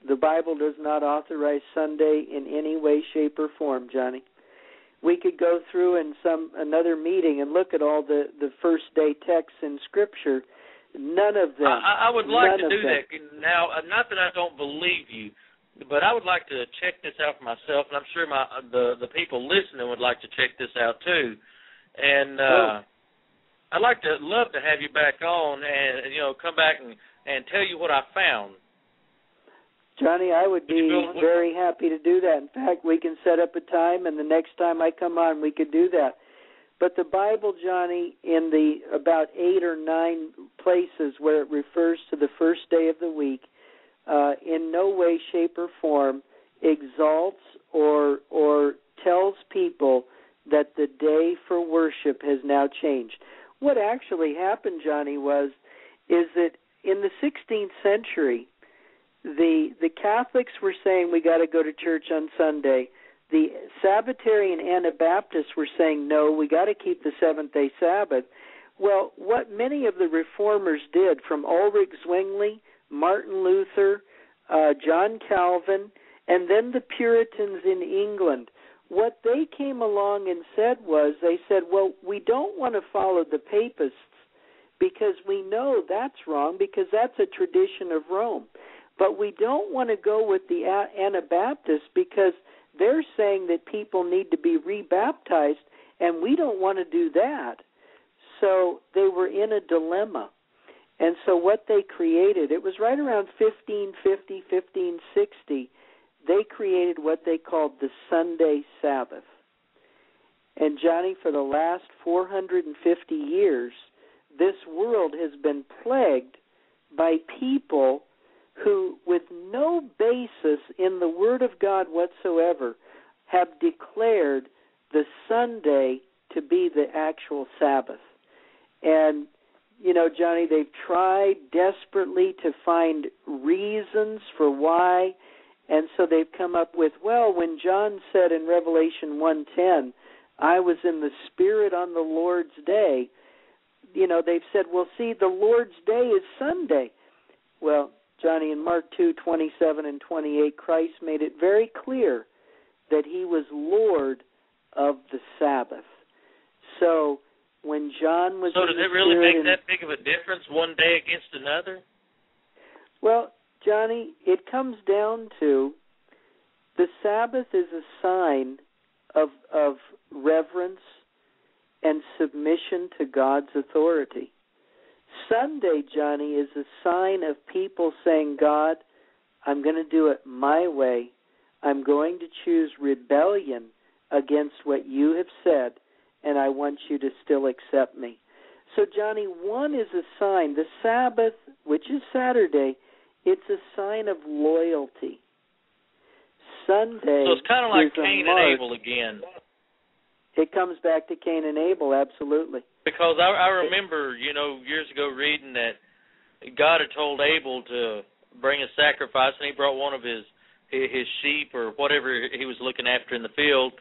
The Bible does not authorize Sunday in any way, shape, or form, Johnny. We could go through in some another meeting and look at all the, the first day texts in Scripture. None of them. I, I would like to do that. Now, not that I don't believe you, But I would like to check this out for myself, and I'm sure my the, the people listening would like to check this out too. And uh, I'd like to love to have you back on, and you know, come back and, and tell you what I found. Johnny, I would be would very happy to do that. In fact, we can set up a time, and the next time I come on, we could do that. But the Bible, Johnny, in the about eight or nine places where it refers to the first day of the week, Uh, in no way, shape, or form exalts or or tells people that the day for worship has now changed. What actually happened, Johnny, was is that in the sixteenth century, the the Catholics were saying we got to go to church on Sunday. The Sabbatarian Anabaptists were saying no, we got to keep the seventh day Sabbath. Well, what many of the reformers did, from Ulrich Zwingli, Martin Luther, uh, John Calvin, and then the Puritans in England, what they came along and said was, they said, well, we don't want to follow the papists because we know that's wrong, because that's a tradition of Rome. But we don't want to go with the Anabaptists because they're saying that people need to be rebaptized, and we don't want to do that. So they were in a dilemma. And so what they created, it was right around fifteen fifty, fifteen sixty, they created what they called the Sunday Sabbath. And, Johnny, for the last four hundred fifty years, this world has been plagued by people who, with no basis in the Word of God whatsoever, have declared the Sunday to be the actual Sabbath. And you know, Johnny, they've tried desperately to find reasons for why, and so they've come up with, well, when John said in Revelation one ten, I was in the Spirit on the Lord's day, you know, they've said, well, see, the Lord's day is Sunday. Well, Johnny, in Mark two twenty-seven and twenty-eight, Christ made it very clear that he was Lord of the Sabbath. So when John was so does it really make and, that big of a difference one day against another? Well, Johnny, it comes down to the Sabbath is a sign of of reverence and submission to God's authority. Sunday, Johnny, is a sign of people saying, God, I'm going to do it my way. I'm going to choose rebellion against what you have said, and I want you to still accept me. So, Johnny, one is a sign. The Sabbath, which is Saturday, it's a sign of loyalty. Sunday so it's kind of like Cain and Abel again. It comes back to Cain and Abel, absolutely. Because I, I remember, you know, years ago reading that God had told Abel to bring a sacrifice, and he brought one of his his sheep or whatever he was looking after in the field,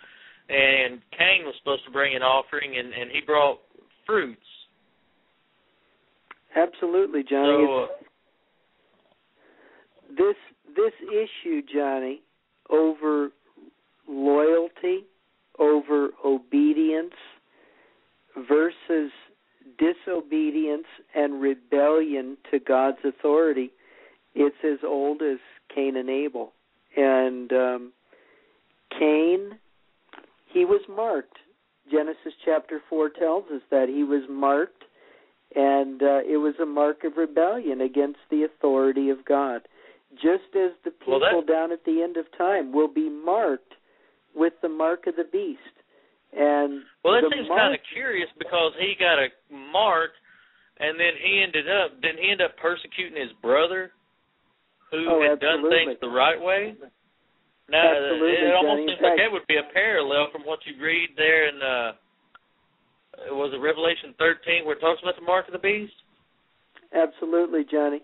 and Cain was supposed to bring an offering, and, and he brought fruits. Absolutely, Johnny. So, uh, this this issue, Johnny, over loyalty, over obedience versus disobedience and rebellion to God's authority, it's as old as Cain and Abel. And um, Cain... he was marked. Genesis chapter four tells us that he was marked, and uh, it was a mark of rebellion against the authority of God. Just as the people well, that... down at the end of time will be marked with the mark of the beast. And well, that seems mark... kind of curious because he got a mark, and then he ended up didn't he end up persecuting his brother, who oh, had absolutely. done things the right way. No, it almost Johnny. seems fact, like that would be a parallel from what you read there in, uh, was it Revelation thirteen where it talks about the mark of the beast? Absolutely, Johnny.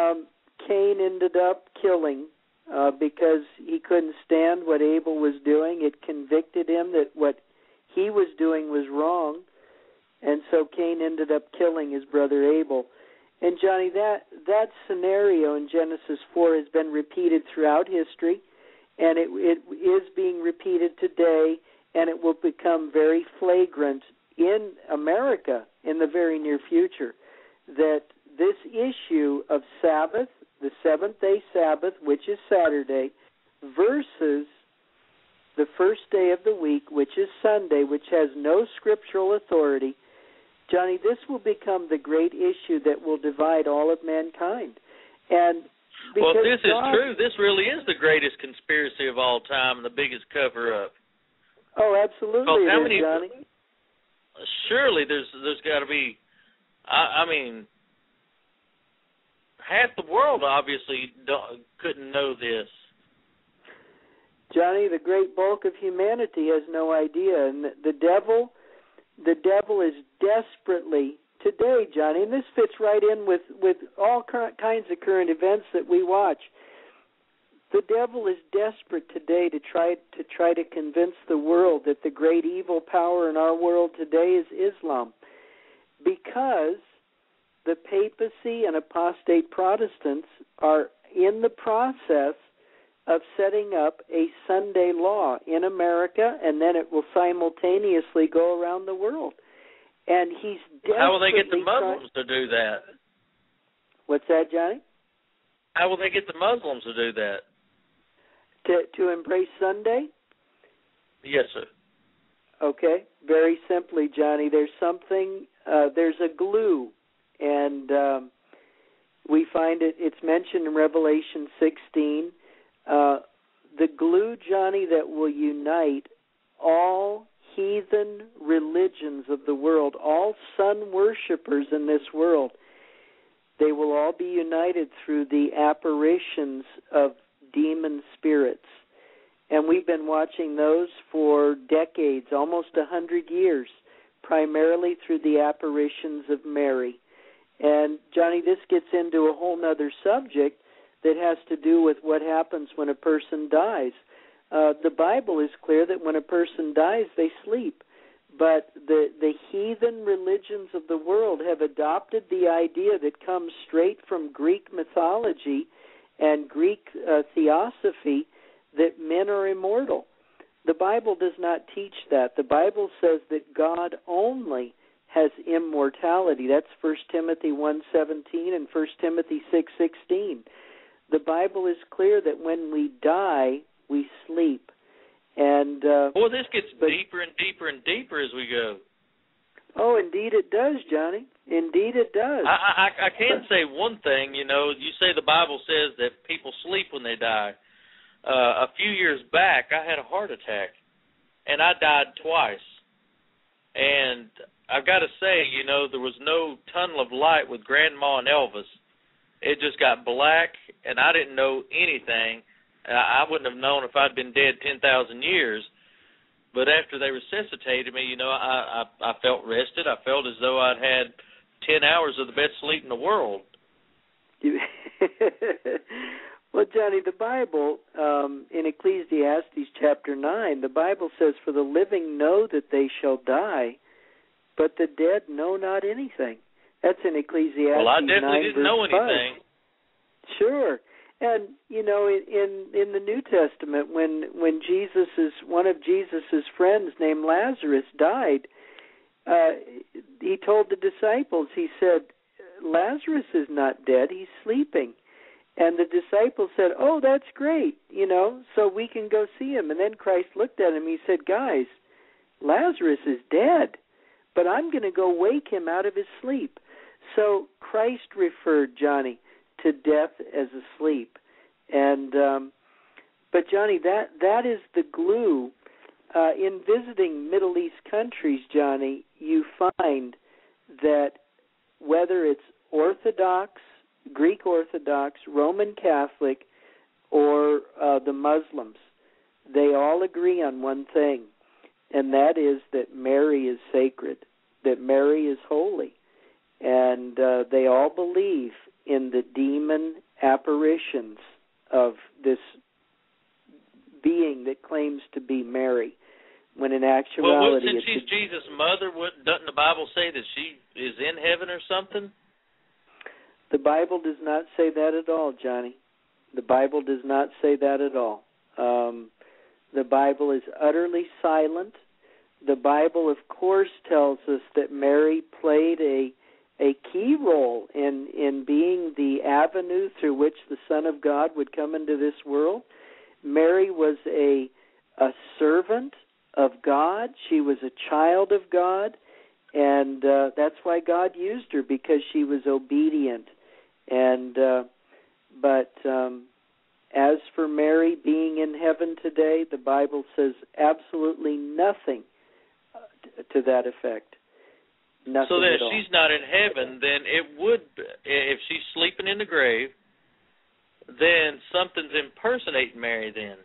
Um, Cain ended up killing uh, because he couldn't stand what Abel was doing. It convicted him that what he was doing was wrong, and so Cain ended up killing his brother Abel. And, Johnny, that, that scenario in Genesis four has been repeated throughout history. And it, it is being repeated today, and it will become very flagrant in America in the very near future, that this issue of Sabbath the seventh day Sabbath, which is Saturday, versus the first day of the week, which is Sunday, which has no scriptural authority, Johnny, this will become the great issue that will divide all of mankind. And well, if this God, is true, this really is the greatest conspiracy of all time and the biggest cover-up. Oh, absolutely, how many, Johnny. Surely there's there's got to be, I, I mean, half the world obviously don't, couldn't know this. Johnny, the great bulk of humanity has no idea, and the devil, the devil is desperately today, Johnny, and this fits right in with, with all current, kinds of current events that we watch. The devil is desperate today to try to try to convince the world that the great evil power in our world today is Islam, because the papacy and apostate Protestants are in the process of setting up a Sunday law in America, and then it will simultaneously go around the world. And he's how will they get the Muslims trying... to do that? What's that, Johnny? How will they get the Muslims to do that? To to embrace Sunday? Yes, sir. Okay, very simply, Johnny. There's something. Uh, there's a glue, and um, we find it. It's mentioned in Revelation sixteen. Uh, the glue, Johnny, that will unite all heathen religions of the world, all sun worshipers in this world, they will all be united through the apparitions of demon spirits. And we've been watching those for decades, almost one hundred years, primarily through the apparitions of Mary. And, Johnny, this gets into a whole other subject that has to do with what happens when a person dies. Uh, the Bible is clear that when a person dies, they sleep. But the, the heathen religions of the world have adopted the idea that comes straight from Greek mythology and Greek uh, theosophy that men are immortal. The Bible does not teach that. The Bible says that God only has immortality. That's First Timothy one seventeen and First Timothy six sixteen. The Bible is clear that when we die, we sleep. And uh, Well, this gets but, deeper and deeper and deeper as we go. Oh, indeed it does, Johnny. Indeed it does. I, I, I can say one thing. You know, you say the Bible says that people sleep when they die. Uh, a few years back, I had a heart attack, and I died twice. And I've got to say, you know, there was no tunnel of light with Grandma and Elvis. It just got black, and I didn't know anything. I wouldn't have known if I'd been dead ten thousand years. But after they resuscitated me, you know, I, I, I felt rested. I felt as though I'd had ten hours of the best sleep in the world. Well, Johnny, the Bible, um, in Ecclesiastes chapter nine, the Bible says, "For the living know that they shall die, but the dead know not anything." That's in Ecclesiastes. Well, I definitely nine, didn't know anything. five. Sure. And, you know, in in the New Testament, when when Jesus's, one of Jesus' friends named Lazarus died, uh, he told the disciples, he said, "Lazarus is not dead, he's sleeping." And the disciples said, "Oh, that's great, you know, so we can go see him." And then Christ looked at him, he said, "Guys, Lazarus is dead, but I'm going to go wake him out of his sleep." So Christ referred, Johnny, to death as a sleep. And um, but Johnny, that that is the glue. Uh, in visiting Middle East countries, Johnny, you find that whether it's Orthodox, Greek Orthodox, Roman Catholic, or uh, the Muslims, they all agree on one thing, and that is that Mary is sacred, that Mary is holy, and uh, they all believe in the demon apparitions of this being that claims to be Mary, when in actuality... Well, since she's a, Jesus' mother, what, doesn't the Bible say that she is in heaven or something? The Bible does not say that at all, Johnny. The Bible does not say that at all. Um, the Bible is utterly silent. The Bible, of course, tells us that Mary played a a key role in, in being the avenue through which the Son of God would come into this world. Mary was a, a servant of God. She was a child of God, and uh, that's why God used her, because she was obedient. And uh, but um, as for Mary being in heaven today, the Bible says absolutely nothing to that effect. Nothing so that if she's not in heaven, then it would, if she's sleeping in the grave, then something's impersonating Mary then.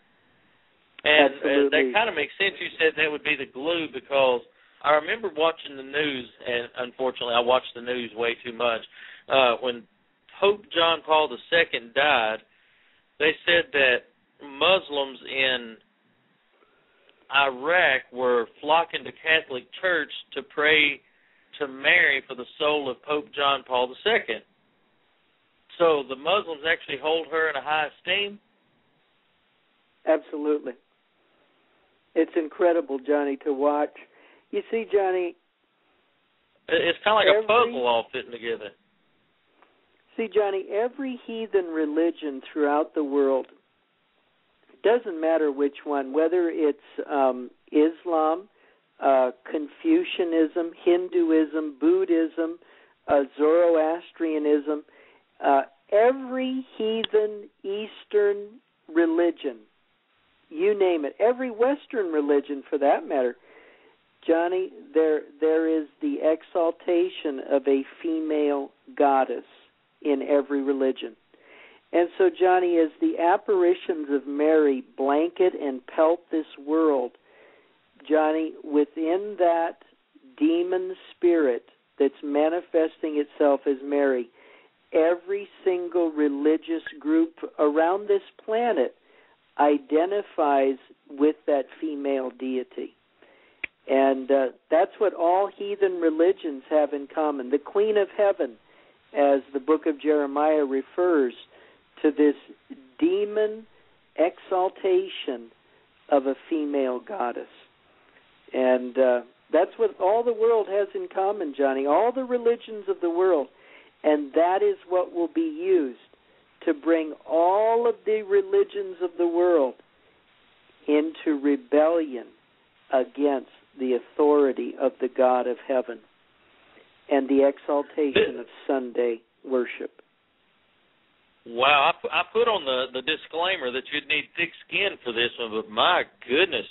And uh, that kind of makes sense. You said that would be the glue, because I remember watching the news, and unfortunately I watched the news way too much. Uh, when Pope John Paul the Second died, they said that Muslims in Iraq were flocking to Catholic Church to pray to Mary for the soul of Pope John Paul the Second. So the Muslims actually hold her in a high esteem? Absolutely. It's incredible, Johnny, to watch. You see, Johnny... It's kind of like every, a puzzle all fitting together. See, Johnny, every heathen religion throughout the world, it doesn't matter which one, whether it's um, Islam, uh, Confucianism, Hinduism, Buddhism, uh, Zoroastrianism, uh, every heathen Eastern religion, you name it, every Western religion for that matter, Johnny, there there is the exaltation of a female goddess in every religion. And so, Johnny, as the apparitions of Mary blanket and pelt this world, Johnny, within that demon spirit that's manifesting itself as Mary, every single religious group around this planet identifies with that female deity. And uh, that's what all heathen religions have in common. The Queen of Heaven, as the book of Jeremiah refers to this demon exaltation of a female goddess. And uh, that's what all the world has in common, Johnny, all the religions of the world. And that is what will be used to bring all of the religions of the world into rebellion against the authority of the God of heaven and the exaltation of Sunday worship. Wow, I, I put on the, the disclaimer that you'd need thick skin for this one, but my goodness,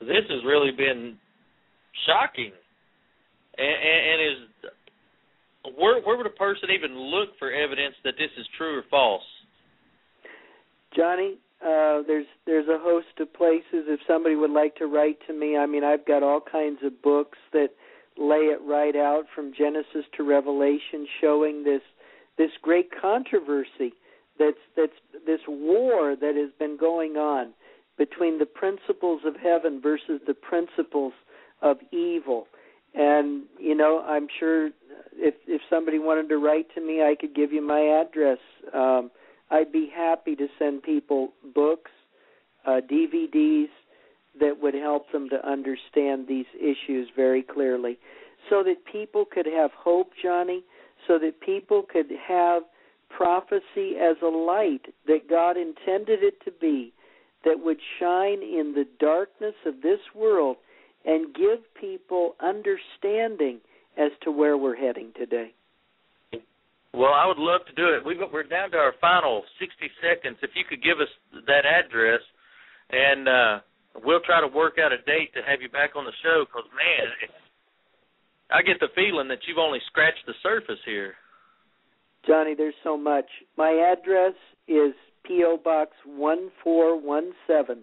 this has really been shocking. And, and, and is where, where would a person even look for evidence that this is true or false? Johnny, Uh, there's there's a host of places. If somebody would like to write to me, I mean, I've got all kinds of books that lay it right out from Genesis to Revelation, showing this this great controversy that's that's this war that has been going on between the principles of heaven versus the principles of evil. And you know, I'm sure if if somebody wanted to write to me, I could give you my address. Um, I'd be happy to send people books, uh, D V Ds that would help them to understand these issues very clearly, so that people could have hope, Johnny, so that people could have prophecy as a light that God intended it to be, that would shine in the darkness of this world and give people understanding as to where we're heading today. Well, I would love to do it. We've, we're down to our final sixty seconds. If you could give us that address, and uh, we'll try to work out a date to have you back on the show, because, man, I get the feeling that you've only scratched the surface here. Johnny, there's so much. My address is P O Box one four one seven.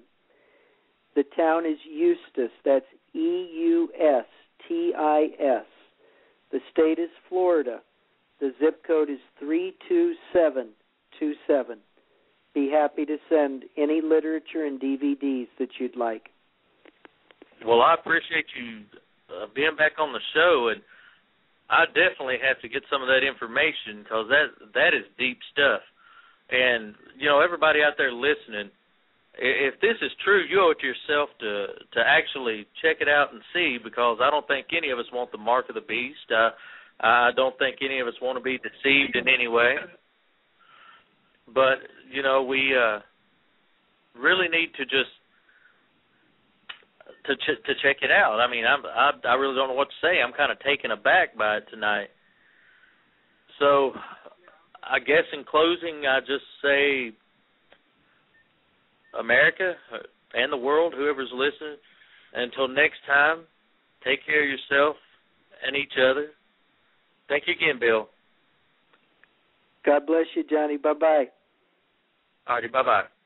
The town is Eustis. That's E U S T I S. The state is Florida. The zip code is three two seven two seven. Be happy to send any literature and D V Ds that you'd like. Well, I appreciate you uh, being back on the show, and I definitely have to get some of that information, because that, that is deep stuff. And, you know, everybody out there listening, if this is true, you owe it to yourself to, to actually check it out and see, because I don't think any of us want the mark of the beast. Uh, I don't think any of us want to be deceived in any way. But, you know, we uh, really need to just to ch- to check it out. I mean, I'm, I I really don't know what to say. I'm kind of taken aback by it tonight. So I guess in closing, I just say America and the world, whoever's listening, until next time, take care of yourself and each other. Thank you again, Bill. God bless you, Johnny. Bye-bye. All righty, bye-bye.